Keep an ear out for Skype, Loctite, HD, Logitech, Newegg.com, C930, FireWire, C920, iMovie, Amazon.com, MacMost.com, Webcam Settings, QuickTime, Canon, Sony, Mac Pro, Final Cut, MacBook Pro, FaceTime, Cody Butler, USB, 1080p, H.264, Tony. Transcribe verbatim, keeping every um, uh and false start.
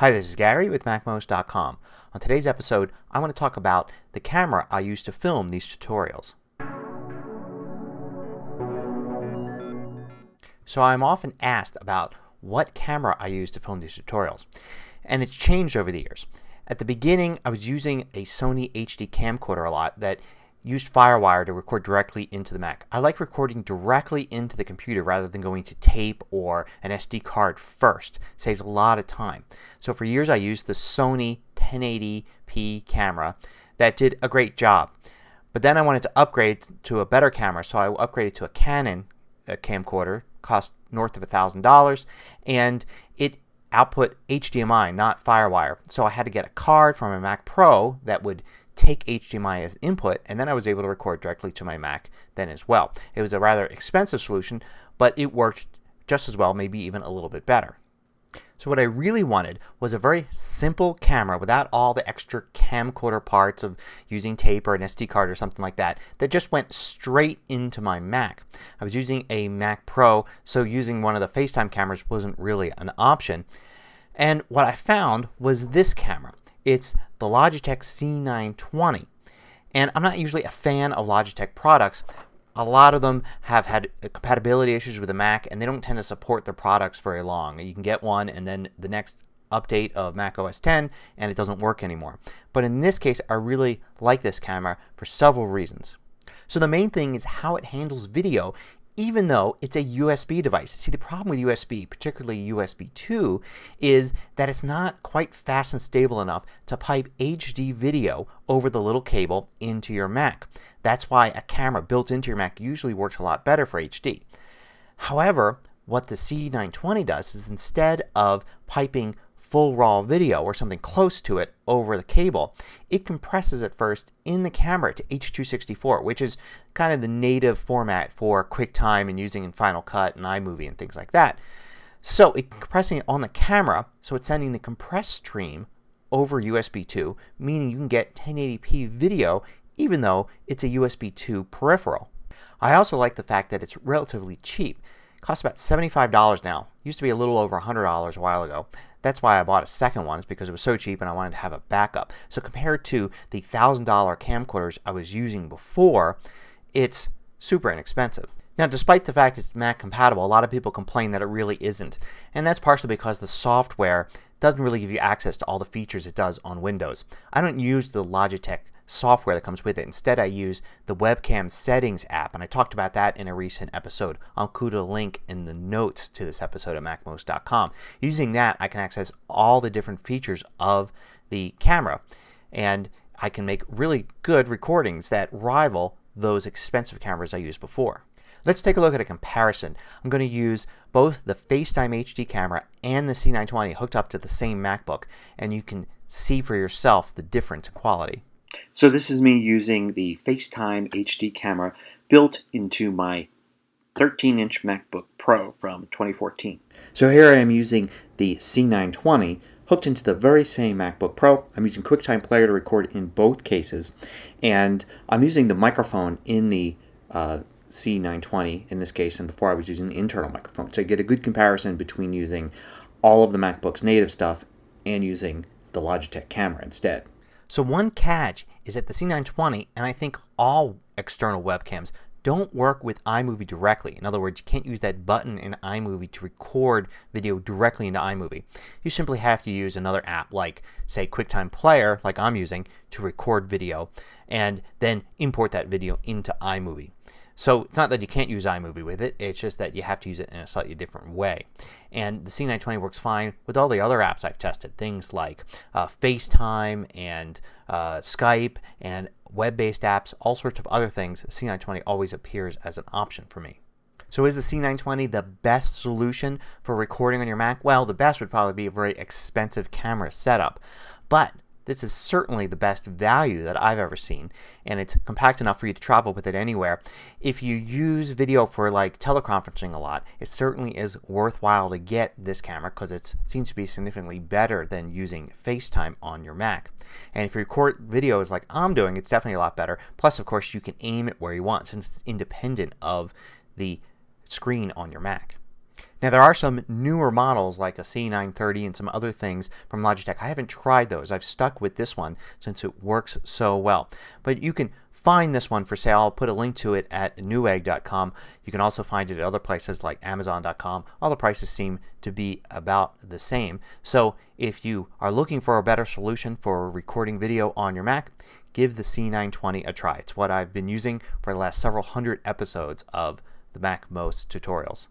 Hi, this is Gary with MacMost dot com. On today's episode I want to talk about the camera I use to film these tutorials. So I'm often asked about what camera I use to film these tutorials, and it's changed over the years. At the beginning I was using a Sony H D camcorder a lot that used FireWire to record directly into the Mac. I like recording directly into the computer rather than going to tape or an S D card first. It saves a lot of time. So for years I used the Sony ten eighty p camera that did a great job. But then I wanted to upgrade to a better camera, so I upgraded to a Canon a camcorder. Cost north of a thousand dollars, and it output H D M I, not FireWire. So I had to get a card from a Mac Pro that would take H D M I as input, and then I was able to record directly to my Mac then as well. It was a rather expensive solution, but it worked just as well, maybe even a little bit better. So what I really wanted was a very simple camera without all the extra camcorder parts of using tape or an S D card or something like that, that just went straight into my Mac. I was using a Mac Pro, so using one of the FaceTime cameras wasn't really an option. And what I found was this camera. It's the Logitech C nine twenty. And I'm not usually a fan of Logitech products. A lot of them have had compatibility issues with the Mac, and they don't tend to support their products very long. You can get one and then the next update of Mac O S ten and it doesn't work anymore. But in this case I really like this camera for several reasons. So the main thing is how it handles video, even though it's a U S B device. See, the problem with U S B, particularly U S B two, is that it's not quite fast and stable enough to pipe H D video over the little cable into your Mac. That's why a camera built into your Mac usually works a lot better for H D. However, what the C nine twenty does is instead of piping full raw video or something close to it over the cable, it compresses it first in the camera to H two sixty-four, which is kind of the native format for QuickTime and using in Final Cut and iMovie and things like that. So it's compressing it on the camera, so it's sending the compressed stream over U S B two, meaning you can get ten eighty p video even though it's a U S B two peripheral. I also like the fact that it's relatively cheap. It costs about seventy-five dollars now. It used to be a little over one hundred dollars a while ago. That's why I bought a second one. It's because it was so cheap and I wanted to have a backup. So compared to the one thousand dollar camcorders I was using before, it's super inexpensive. Now, despite the fact it's Mac compatible, a lot of people complain that it really isn't. And that's partially because the software doesn't really give you access to all the features it does on Windows. I don't use the Logitech software that comes with it. Instead I use the Webcam Settings app, and I talked about that in a recent episode. I'll include a link in the notes to this episode at MacMost dot com. Using that I can access all the different features of the camera, and I can make really good recordings that rival those expensive cameras I used before. Let's take a look at a comparison. I'm going to use both the FaceTime H D camera and the C nine twenty hooked up to the same MacBook, and you can see for yourself the difference in quality. So this is me using the FaceTime H D camera built into my thirteen inch MacBook Pro from twenty fourteen. So here I am using the C nine twenty hooked into the very same MacBook Pro. I'm using QuickTime Player to record in both cases, and I'm using the microphone in the uh, C nine twenty in this case, and before I was using the internal microphone. So I get a good comparison between using all of the MacBook's native stuff and using the Logitech camera instead. So one catch is that the C nine twenty, and I think all external webcams, don't work with iMovie directly. In other words, you can't use that button in iMovie to record video directly into iMovie. You simply have to use another app like, say, QuickTime Player, like I'm using, to record video and then import that video into iMovie. So it's not that you can't use iMovie with it, it's just that you have to use it in a slightly different way. And the C nine twenty works fine with all the other apps I've tested. Things like uh, FaceTime and uh, Skype and web-based apps, all sorts of other things. The C nine twenty always appears as an option for me. So is the C nine twenty the best solution for recording on your Mac? Well, the best would probably be a very expensive camera setup. But this is certainly the best value that I've ever seen, and it's compact enough for you to travel with it anywhere. If you use video for like teleconferencing a lot, it certainly is worthwhile to get this camera because it seems to be significantly better than using FaceTime on your Mac. And if you record videos like I'm doing, it's definitely a lot better. Plus, of course, you can aim it where you want since it's independent of the screen on your Mac. Now there are some newer models like a C nine thirty and some other things from Logitech. I haven't tried those. I've stuck with this one since it works so well. But you can find this one for sale. I'll put a link to it at Newegg dot com. You can also find it at other places like Amazon dot com. All the prices seem to be about the same. So if you are looking for a better solution for recording video on your Mac, give the C nine twenty a try. It's what I've been using for the last several hundred episodes of the MacMost tutorials.